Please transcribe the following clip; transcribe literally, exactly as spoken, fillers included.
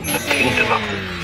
Kurwa.